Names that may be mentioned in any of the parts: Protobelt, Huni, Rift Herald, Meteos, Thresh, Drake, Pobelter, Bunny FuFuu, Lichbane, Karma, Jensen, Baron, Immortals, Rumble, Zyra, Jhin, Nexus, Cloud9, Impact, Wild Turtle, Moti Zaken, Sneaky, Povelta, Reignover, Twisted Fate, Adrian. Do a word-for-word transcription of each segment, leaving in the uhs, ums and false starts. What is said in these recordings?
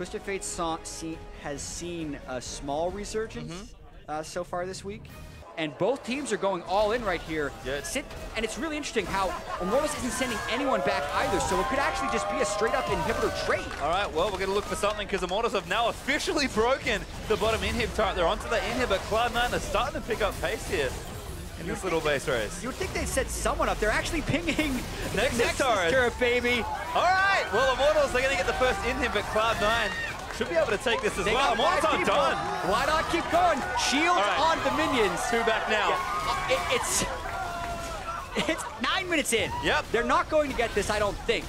Twisted Fate saw, see, has seen a small resurgence mm-hmm. uh, so far this week. And both teams are going all in right here. Yeah. Sit, and it's really interesting how Immortals isn't sending anyone back either, so it could actually just be a straight-up inhibitor trade. All right, well, we're going to look for something because Immortals have now officially broken the bottom inhib turret. They're onto the inhibitor. Cloud nine are starting to pick up pace here in this little base race. You would think they'd set someone up. They're actually pinging Nexus, Nexus turret, baby. All right, well, Immortals, they're going to get the first inhib, but Cloud nine should be able to take this as they well. Immortals aren't done. Why not keep going? Shield right. on the minions. Two back now. Yeah. Uh, it, it's it's nine minutes in. Yep. They're not going to get this, I don't think.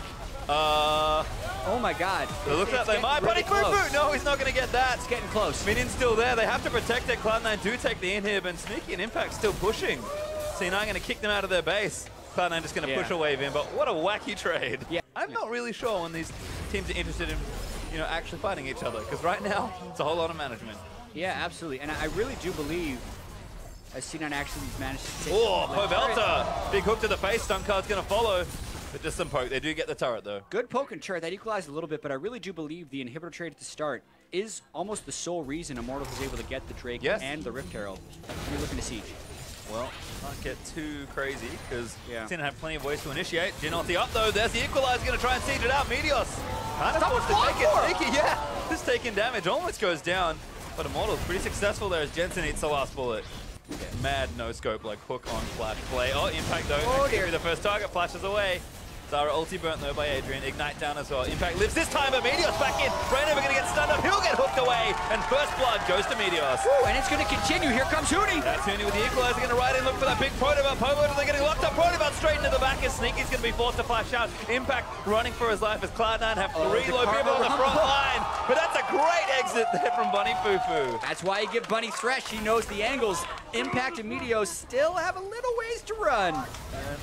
Uh. Oh my God. It looks like they might. Bunny FuFuu. No, he's not going to get that. It's getting close. Minions still there. They have to protect it. Cloud nine do take the inhib, and Sneaky and Impact still pushing. So now I'm going to kick them out of their base. Cloud nine just going to yeah. push a wave in, but what a wacky trade. Yeah. I'm not really sure when these teams are interested in, you know, actually fighting each other, because right now it's a whole lot of management. Yeah, absolutely, and I really do believe as C nine actually managed to take. Oh, Povelta! Big hook to the face, stun card's gonna follow. But just some poke, they do get the turret though. Good poke and turret, that equalized a little bit, but I really do believe the inhibitor trade at the start is almost the sole reason Immortals was able to get the Drake yes. and the Rift Herald. You're looking to siege. Well, can't get too crazy, because yeah. Jhin have plenty of ways to initiate. Jhin on the up though, there's the equalizer, gonna try and siege it out. Meteos kind of forced to take it. Sneaky, yeah, just taking damage, almost goes down. But Immortals pretty successful there as Jensen eats the last bullet. Yeah. Mad no scope, like hook on flash play. Oh, Impact though, oh, gonna be the first target, flashes away. Zyra ulti burnt though by Adrian, ignite down as well. Impact lives this time, but Meteos back in. Reignover gonna get stunned up, he'll get hooked away, and first blood goes to Meteos. Woo, and it's gonna continue, here comes Huni. That's Huni with the equalizer, gonna ride in, look for that big Protobelt. Pobelter, they're getting locked up, Protobelt straight into the back, and Sneaky's gonna be forced to flash out. Impact running for his life as Cloud nine have oh, three low people on the front line, but that's a great exit there from Bunny FuFuu. That's why you give Bunny Thresh, he knows the angles. Impact and Meteos still have a little ways to run.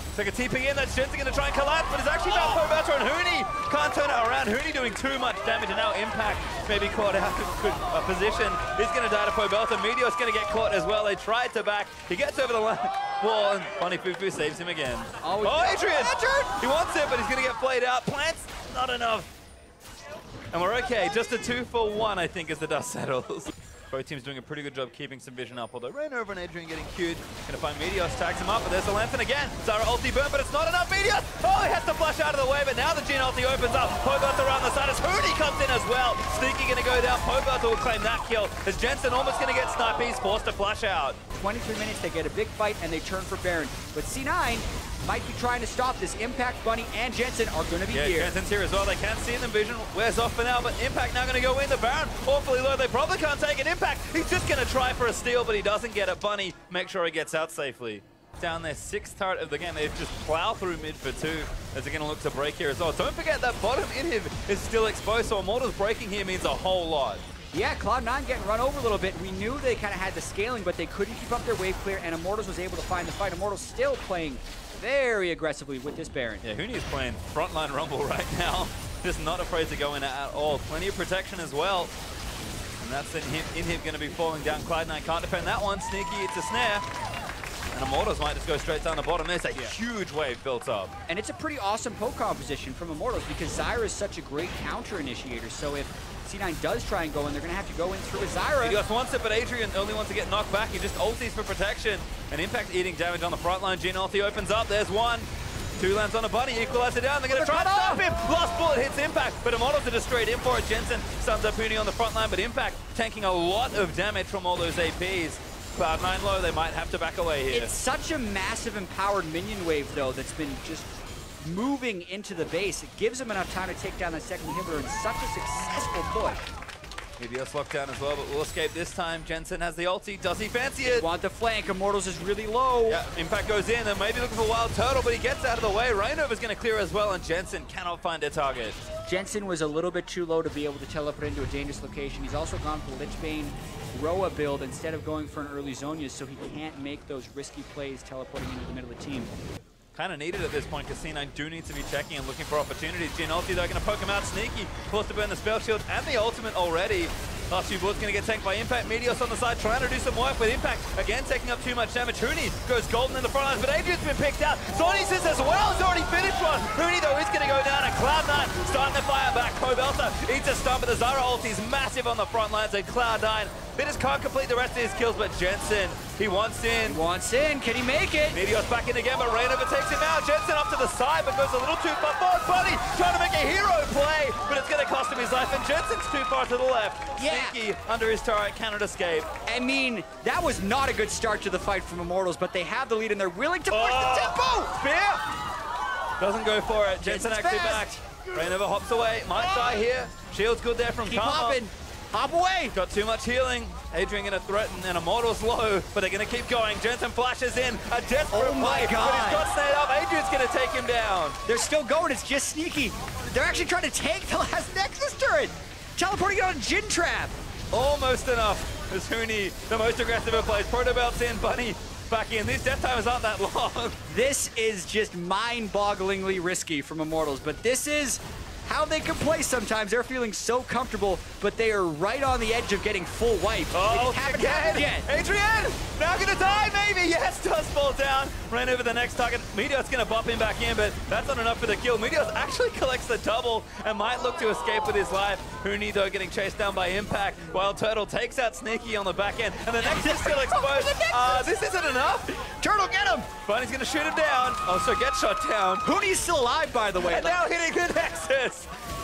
It's like a T P in, that's Jensen gonna try and collapse, but it's actually about Pobelter and Huni. Can't turn it around, Huni doing too much damage, and now Impact maybe caught out of a good uh, position. He's gonna die to Pobelter, Meteos gonna get caught as well, they tried to back, he gets over the line. Wall, and Bunny FuFuu saves him again. Oh, oh Adrian! He wants it, but he's gonna get played out. Plants, not enough. And we're okay, just a two for one, I think, as the dust settles. Both teams doing a pretty good job keeping some vision up, although Reignover and Adrian getting queued. Gonna find Meteos, tags him up, but there's the lantern again. Zyra ulti burn, but it's not enough, Meteos! Oh, he has to flush out of the way, but now the Jhin ulti opens up. Pobelter around the side as Huni comes in as well. Sneaky gonna go down, Pobelter will claim that kill, as Jensen almost gonna get sniped, he's forced to flush out. twenty-three minutes, they get a big fight, and they turn for Baron. But C nine might be trying to stop this. Impact, Bunny, and Jensen are going to be yeah, here. Jensen's here as well. They can't see them. Vision wears off for now, but Impact now going to go in. The Baron awfully low. They probably can't take it. Impact, he's just going to try for a steal, but he doesn't get it. Bunny, make sure he gets out safely. Down their sixth turret of the game. They just plow through mid for two as they're going to look to break here as well. Don't forget that bottom inhib is still exposed, so Immortals breaking here means a whole lot. Yeah, Cloud nine getting run over a little bit. We knew they kind of had the scaling, but they couldn't keep up their wave clear, and Immortals was able to find the fight. Immortals still playing very aggressively with this Baron. Yeah, Huni is playing frontline Rumble right now. Just not afraid to go in at all. Plenty of protection as well. And that's in him, in him going to be falling down. Cloud nine can't defend that one. Sneaky, it's a snare. And Immortals might just go straight down the bottom. There's a yeah. huge wave built up. And it's a pretty awesome poke composition from Immortals because Zyra is such a great counter initiator. So if C nine does try and go in, they're going to have to go in through Zyra. Meteos wants it, but Adrian only wants to get knocked back. He just ultis for protection. And Impact eating damage on the front line. Jhin ulti opens up. There's one. Two lands on a Bunny, equalizer down. They're going to try and stop him. Lost bullet hits Impact, but Immortals are just straight in for it. Jensen stuns up Huni on the front line, but Impact tanking a lot of damage from all those A Ps. Cloud nine low, they might have to back away here. It's such a massive empowered minion wave, though, that's been just moving into the base. It gives them enough time to take down that second inhibitor in such a successful push. Meteos locked down as well, but will escape this time. Jensen has the ulti. Does he fancy it? They want the flank. Immortals is really low. Yeah, Impact goes in and maybe looking for Wild Turtle, but he gets out of the way. Reignover's going to clear as well, and Jensen cannot find a target. Jensen was a little bit too low to be able to teleport into a dangerous location. He's also gone for the Lichbane Roa build instead of going for an early Zonia, so he can't make those risky plays teleporting into the middle of the team. Kind of needed at this point, because C nine do need to be checking and looking for opportunities. Jhin ulti, they're going to poke him out. Sneaky, forced to burn the spell shield and the ultimate already. Last two boards going to get tanked by Impact. Meteos on the side trying to do some work with Impact. Again, taking up too much damage. Huni goes golden in the front lines, but Adrian's been picked out. Zornis is as well. He's already finished one. Huni, though, is going to go down. And Cloud nine starting to fire back. Povelta eats a stun, but the Zyra ult is massive on the front lines. And Cloud nine, Meteos can't complete the rest of his kills, but Jensen, he wants in. He wants in. Can he make it? Meteos back in again, but Reignover takes him out. Jensen up to the side, but goes a little too far forward. Bunny trying to make a hero play, but it's going to cost him his life, and Jensen's too far to the left. Yeah. Sneaky under his turret, cannot escape. I mean, that was not a good start to the fight from Immortals, but they have the lead, and they're willing to push oh. the tempo. Spear doesn't go for it. Jensen it's actually fast. back. Reignover hops away. Might oh. die here. Shield's good there from Karma. Hop away! Got too much healing. Adrian gonna threaten, and Immortals low, but they're gonna keep going. Jensen flashes in, a desperate oh my play, God. but he's got stayed up. Adrian's gonna take him down. They're still going, it's just Sneaky. They're actually trying to tank the last Nexus turret. Teleporting it on a Jhin trap. Almost enough, as Huni, the most aggressive of plays. Protobelt's in, Bunny back in. These death timers aren't that long. This is just mind-bogglingly risky from Immortals, but this is how they can play sometimes. They're feeling so comfortable, but they are right on the edge of getting full wiped. Oh, haven't happened yet. Adrian, now gonna die maybe. Yes, does fall down. Ran over the next target. Meteos gonna bump him back in, but that's not enough for the kill. Meteos actually collects the double and might look to escape with his life. Huni, though, getting chased down by Impact. Wild Turtle takes out Sneaky on the back end, and the next is still exposed. Uh, this isn't enough. Turtle, get him. Bunny's gonna shoot him down. Also get shot down. Huni's still alive, by the way. And now hitting the Nexus.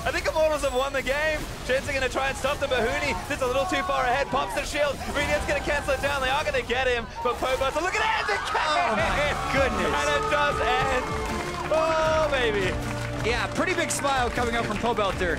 I think Immortals have won the game. Jen's are gonna try and stop them, but Huni is a little too far ahead. Pops the shield. Reignover's gonna cancel it down. They are gonna get him, but Pobelter, look at it! Oh my goodness! And it does end. Oh baby! Yeah, pretty big smile coming up from Pobelter.